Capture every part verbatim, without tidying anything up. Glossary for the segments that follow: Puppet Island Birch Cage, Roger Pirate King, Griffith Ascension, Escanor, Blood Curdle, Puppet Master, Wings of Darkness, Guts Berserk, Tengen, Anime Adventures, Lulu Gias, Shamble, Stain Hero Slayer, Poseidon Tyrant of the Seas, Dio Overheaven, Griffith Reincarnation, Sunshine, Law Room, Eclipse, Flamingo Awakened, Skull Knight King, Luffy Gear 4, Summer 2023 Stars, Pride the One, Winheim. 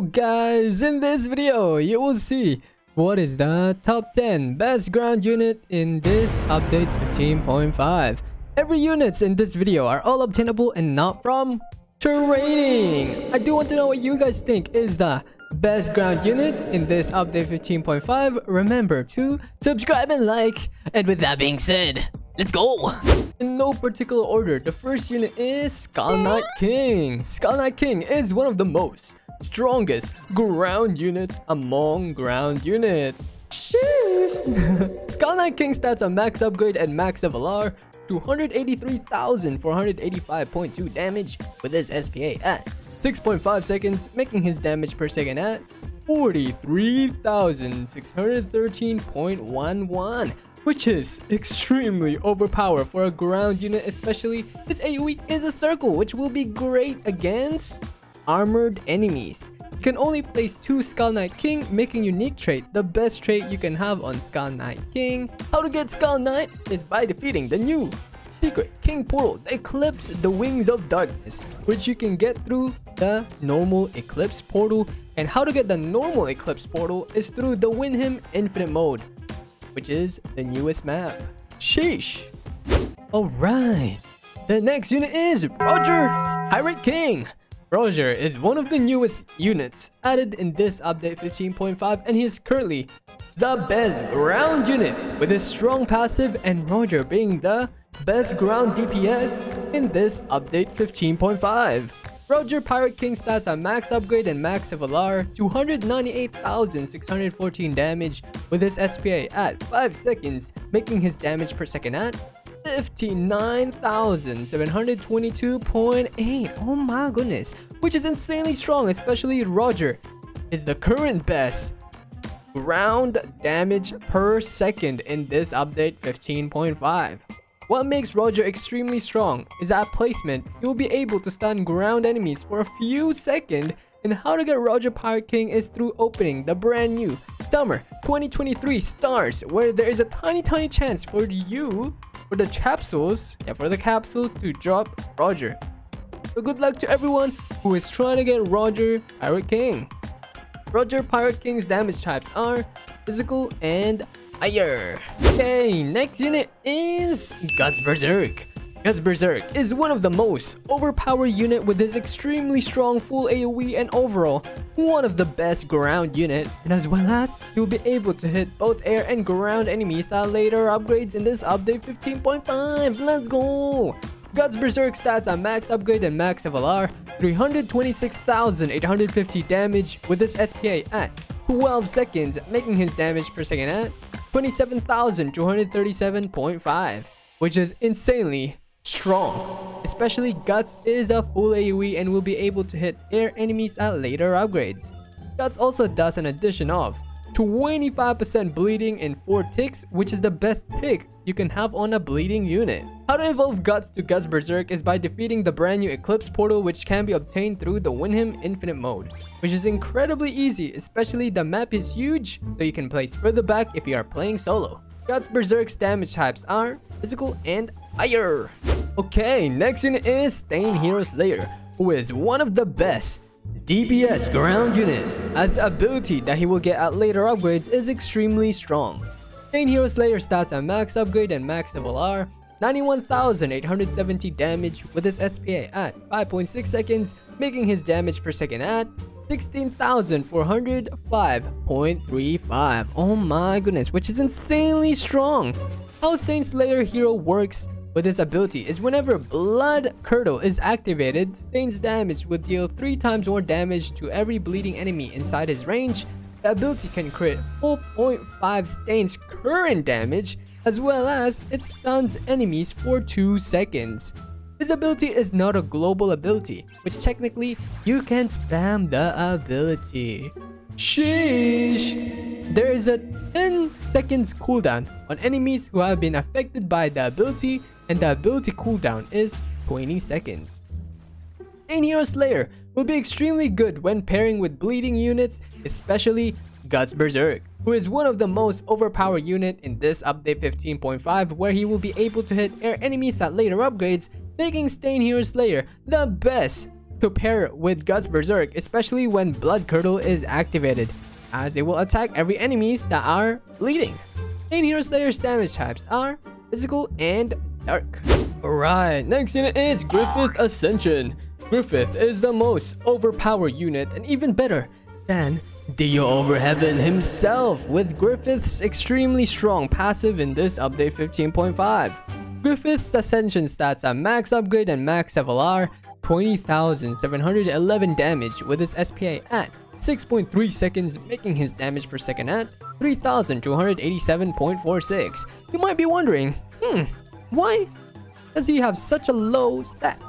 So guys, in this video you will see what is the top ten best ground unit in this update fifteen point five. Every units in this video are all obtainable and not from trading. I do want to know what you guys think is the best ground unit in this update fifteen point five. Remember to subscribe and like, and with that being said, let's go! In no particular order, the first unit is Skull Knight King. Skull Knight King is one of the most strongest ground units among ground units. Sheesh! Skull Knight King stats on max upgrade and max F L R to one hundred eighty-three thousand four hundred eighty-five point two damage with his S P A at six point five seconds, making his damage per second at forty-three thousand six hundred thirteen point one one. Which is extremely overpowered for a ground unit, especially his A O E is a circle, which will be great against armored enemies. You can only place two Skull Knight King, making unique trait the best trait you can have on Skull Knight King. How to get Skull Knight is by defeating the new secret King portal, Eclipse, the Wings of Darkness, which you can get through the normal Eclipse portal. And how to get the normal Eclipse portal is through the Winheim Infinite Mode, which is the newest map. Sheesh! Alright, the next unit is Roger Pirate King. Roger is one of the newest units added in this update fifteen point five, and he is currently the best ground unit with his strong passive, and Roger being the best ground D P S in this update fifteen point five. Roger Pirate King stats on max upgrade and max F L R two hundred ninety-eight thousand six hundred fourteen damage with his S P A at five seconds, making his damage per second at fifty-nine thousand seven hundred twenty-two point eight. Oh my goodness, which is insanely strong, especially Roger is the current best ground damage per second in this update fifteen point five. What makes Roger extremely strong is that at placement, he will be able to stun ground enemies for a few seconds. And how to get Roger Pirate King is through opening the brand new Summer twenty twenty-three Stars, where there is a tiny tiny chance for you, for the capsules, yeah, for the capsules to drop Roger. So good luck to everyone who is trying to get Roger Pirate King. Roger Pirate King's damage types are physical and fire. Okay, next unit is Guts Berserk. Guts Berserk is one of the most overpowered unit with his extremely strong full A O E, and overall one of the best ground unit, and as well as you'll be able to hit both air and ground enemies at later upgrades in this update fifteen point five. Let's go! Guts Berserk stats on max upgrade and max F L R three hundred twenty-six thousand eight hundred fifty damage with his S P A at twelve seconds, making his damage per second at twenty-seven thousand two hundred thirty-seven point five, which is insanely strong. Especially Guts is a full A O E and will be able to hit air enemies at later upgrades. Guts also does an addition of twenty-five percent bleeding in four ticks, which is the best tick you can have on a bleeding unit. How to evolve Guts to Guts Berserk is by defeating the brand new Eclipse portal, which can be obtained through the Winheim Infinite Mode, which is incredibly easy, especially the map is huge, so you can place further back if you are playing solo. Guts Berserk's damage types are physical and fire. Okay, next unit is Stain Hero Slayer, who is one of the best D P S ground unit, as the ability that he will get at later upgrades is extremely strong. Stain Hero Slayer stats at max upgrade and max F L R ninety-one thousand eight hundred seventy damage with his S P A at five point six seconds, making his damage per second at sixteen thousand four hundred five point three five. Oh my goodness, which is insanely strong. How Stain Slayer hero works with this ability is whenever Blood Curdle is activated, Stain's damage will deal three times more damage to every bleeding enemy inside his range. The ability can crit four point five Stain's current damage, as well as it stuns enemies for two seconds. This ability is not a global ability, which technically you can spam the ability. Sheesh! There is a ten seconds cooldown on enemies who have been affected by the ability, and the ability cooldown is twenty seconds. Stain Hero Slayer will be extremely good when pairing with bleeding units, especially Guts Berserk, who is one of the most overpowered unit in this update fifteen point five, where he will be able to hit air enemies at later upgrades, making Stain Hero Slayer the best to pair with Guts Berserk, especially when Blood Curdle is activated, as it will attack every enemies that are bleeding. Stain Hero Slayer's damage types are physical and dark. Alright, next unit is Griffith Ascension. Griffith is the most overpowered unit, and even better than Dio Overheaven himself, with Griffith's extremely strong passive in this update fifteen point five. Griffith's Ascension stats are max upgrade and max F L R, twenty thousand seven hundred eleven damage with his S P A at six point three seconds, making his damage per second at three thousand two hundred eighty-seven point four six. You might be wondering, hmm, why does he have such a low stats?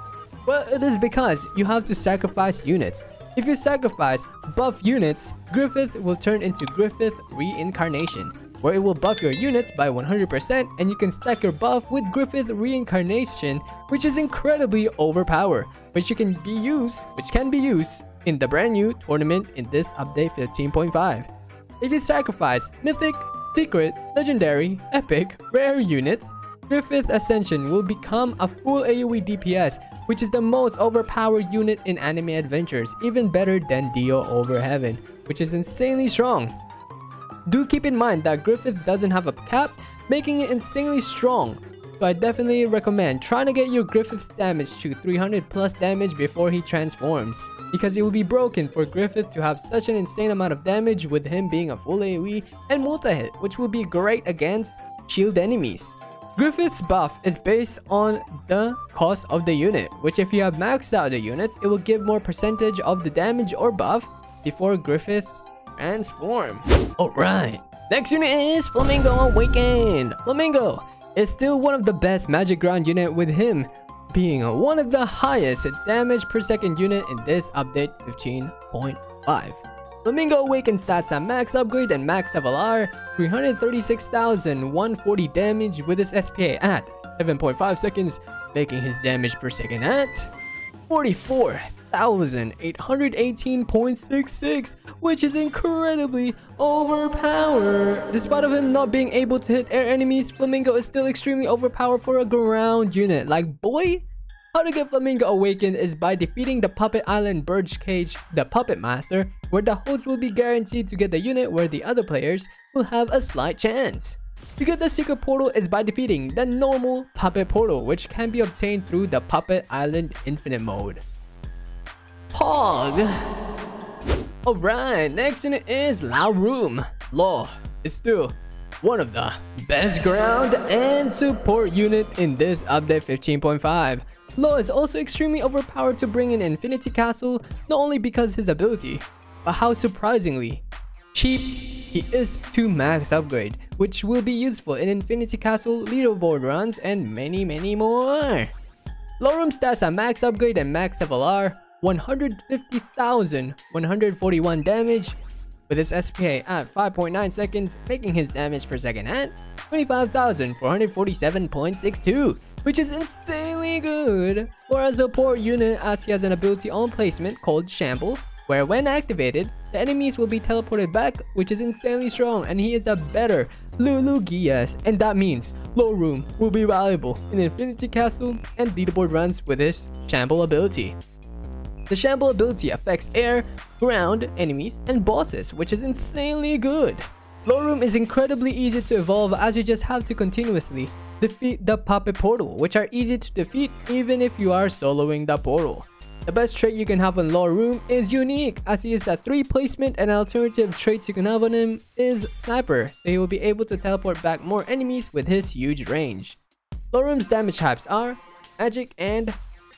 Well, it is because you have to sacrifice units. If you sacrifice buff units, Griffith will turn into Griffith Reincarnation, where it will buff your units by one hundred percent, and you can stack your buff with Griffith Reincarnation, which is incredibly overpowered, which you can be used, which can be used in the brand new tournament in this update fifteen point five. If you sacrifice mythic, secret, legendary, epic, rare units, Griffith Ascension will become a full AoE D P S, which is the most overpowered unit in Anime Adventures, even better than Dio Overheaven, which is insanely strong. Do keep in mind that Griffith doesn't have a cap, making it insanely strong, so I definitely recommend trying to get your Griffith's damage to three hundred plus damage before he transforms, because it will be broken for Griffith to have such an insane amount of damage with him being a full AoE and multi-hit, which will be great against shield enemies. Griffith's buff is based on the cost of the unit, which if you have maxed out the units, it will give more percentage of the damage or buff before Griffith's transform. Alright, next unit is Flamingo Awakened. Flamingo is still one of the best magic ground unit, with him being one of the highest damage per second unit in this update fifteen point five. Flamingo Awakened stats are max upgrade and max F L R, three hundred thirty-six thousand one hundred forty damage with his S P A at seven point five seconds, making his damage per second at forty-four thousand eight hundred eighteen point six six, which is incredibly overpowered. Despite of him not being able to hit air enemies, Flamingo is still extremely overpowered for a ground unit. Like, boy, how to get Flamingo Awakened is by defeating the Puppet Island Birch Cage, the Puppet Master, where the host will be guaranteed to get the unit where the other players will have a slight chance. To get the secret portal is by defeating the normal Puppet Portal, which can be obtained through the Puppet Island Infinite Mode. Pog! Alright, next unit is Law Room. Law is still one of the best ground and support unit in this update fifteen point five. Law is also extremely overpowered to bring in Infinity Castle, not only because his ability, but how surprisingly cheap he is to max upgrade, which will be useful in Infinity Castle, leaderboard runs, and many many more. Law Room stats are max upgrade and max F L R, one hundred fifty thousand one hundred forty-one damage with his S P A at five point nine seconds, making his damage per second at twenty-five thousand four hundred forty-seven point six two, which is insanely good for a support unit, as he has an ability on placement called Shamble, where when activated, the enemies will be teleported back, which is insanely strong, and he is a better Lulu Gias, and that means Law Room will be valuable in Infinity Castle and leaderboard runs with his Shamble ability. The Shamble ability affects air, ground, enemies, and bosses, which is insanely good. Law Room is incredibly easy to evolve, as you just have to continuously defeat the Puppet Portal, which are easy to defeat even if you are soloing the portal. The best trait you can have on Law Room is unique, as he is a three placement, and alternative traits you can have on him is Sniper, so he will be able to teleport back more enemies with his huge range. Law Room's damage types are magic and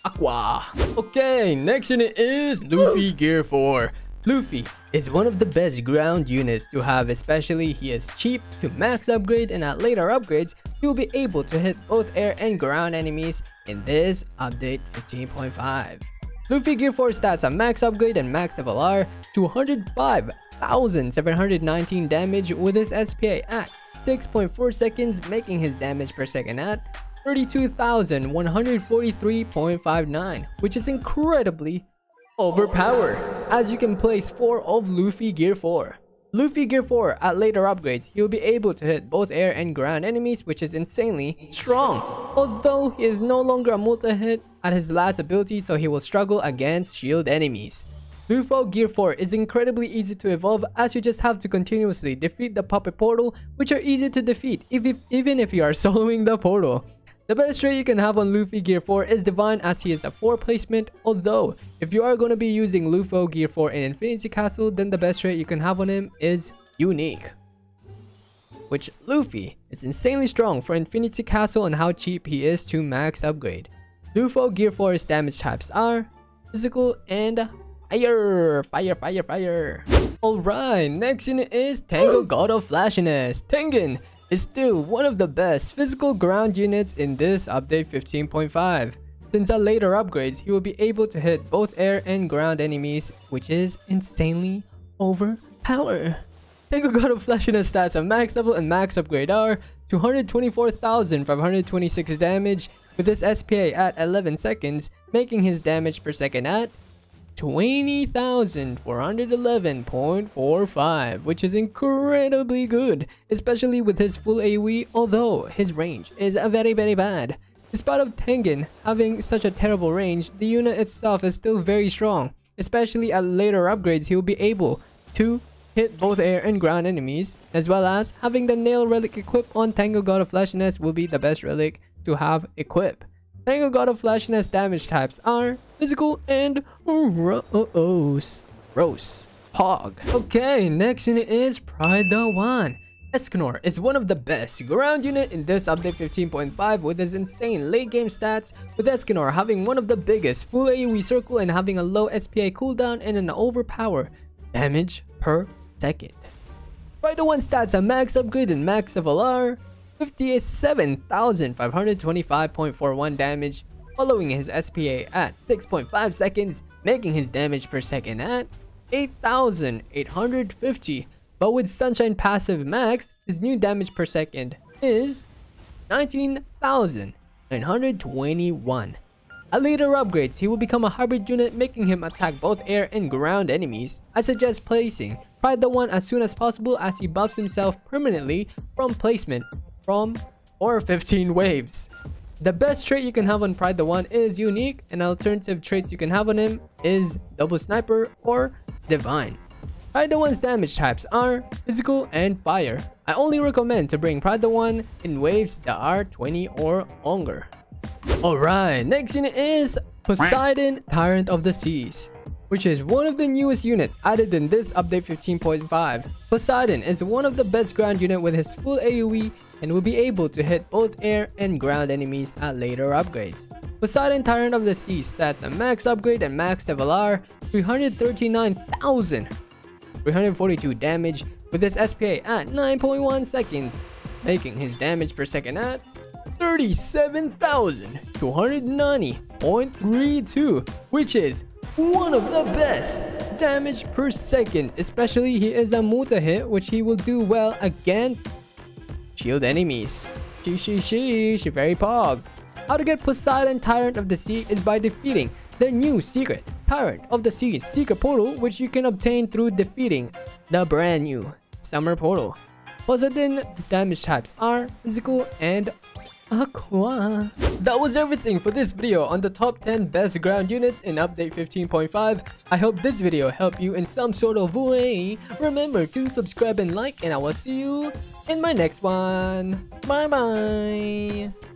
aqua. Okay, next unit is Luffy Gear four. Luffy is one of the best ground units to have, especially he is cheap to max upgrade, and at later upgrades, he will be able to hit both air and ground enemies in this update fifteen point five. Luffy Gear four stats are max upgrade and max F L R, two hundred five thousand seven hundred nineteen damage with his S P A at six point four seconds, making his damage per second at thirty-two thousand one hundred forty-three point five nine, which is incredibly overpowered, as you can place four of Luffy Gear four. Luffy Gear four, at later upgrades, he will be able to hit both air and ground enemies, which is insanely strong. Although he is no longer a multi-hit at his last ability, so he will struggle against shield enemies. Luffy Gear four is incredibly easy to evolve, as you just have to continuously defeat the Puppet Portal, which are easy to defeat if, if, even if you are soloing the portal. The best trait you can have on Luffy Gear four is Divine, as he is a four placement, although if you are going to be using Luffy Gear four in Infinity Castle, then the best trait you can have on him is Unique. Which Luffy is insanely strong for Infinity Castle and how cheap he is to max upgrade. Luffy Gear four's damage types are Physical and Fire, Fire, Fire, Fire. Alright, next unit is Tengen, God of Flashiness. Tengen is still one of the best physical ground units in this update fifteen point five. Since at later upgrades, he will be able to hit both air and ground enemies, which is insanely overpowered. Tengen God of Flashiness stats at max level and max upgrade are two hundred twenty-four thousand five hundred twenty-six damage, with his S P A at eleven seconds, making his damage per second at twenty thousand four hundred eleven point four five, which is incredibly good, especially with his full A O E, although his range is very very bad. Despite of Tengen having such a terrible range, the unit itself is still very strong, especially at later upgrades he will be able to hit both air and ground enemies, as well as having the Nail Relic equipped on Tengen God of Flashiness will be the best relic to have equipped. Tengen God of Flashiness damage types are Physical and Rose. Rose. Hog. Okay, next unit is Pride the One. Escanor is one of the best ground unit in this update fifteen point five with his insane late game stats, with Escanor having one of the biggest full A O E circle and having a low S P A cooldown and an overpower damage per second. Pride the One stats at max upgrade and max level are fifty-seven thousand five hundred twenty-five point four one damage, following his S P A at six point five seconds, making his damage per second at eight thousand eight hundred fifty, but with Sunshine passive max, his new damage per second is nineteen thousand nine hundred twenty-one. At later upgrades, he will become a hybrid unit, making him attack both air and ground enemies. I suggest placing Pride the One as soon as possible, as he buffs himself permanently from placement from or fifteen waves. The best trait you can have on Pride the One is Unique, and alternative traits you can have on him is Double Sniper or Divine. Pride the One's damage types are Physical and Fire. I only recommend to bring Pride the One in waves that are twenty or longer. Alright, next unit is Poseidon Tyrant of the Seas, which is one of the newest units added in this update fifteen point five. Poseidon is one of the best ground unit with his full A O E, and will be able to hit both air and ground enemies at later upgrades. Poseidon Tyrant of the Seas stats a max upgrade and max level are three hundred thirty-nine thousand three hundred forty-two damage, with his S P A at nine point one seconds, making his damage per second at thirty-seven thousand two hundred ninety point three two, which is one of the best damage per second, especially he is a multi-hit, which he will do well against shield enemies. She she she she very pog. How to get Poseidon Tyrant of the Sea is by defeating the new secret Tyrant of the Sea's secret portal, which you can obtain through defeating the brand new Summer portal. Poseidon damage types are Physical and Aqua. That was everything for this video on the top ten best ground units in update fifteen point five. I hope this video helped you in some sort of way. Remember to subscribe and like, and I will see you in my next one. Bye bye.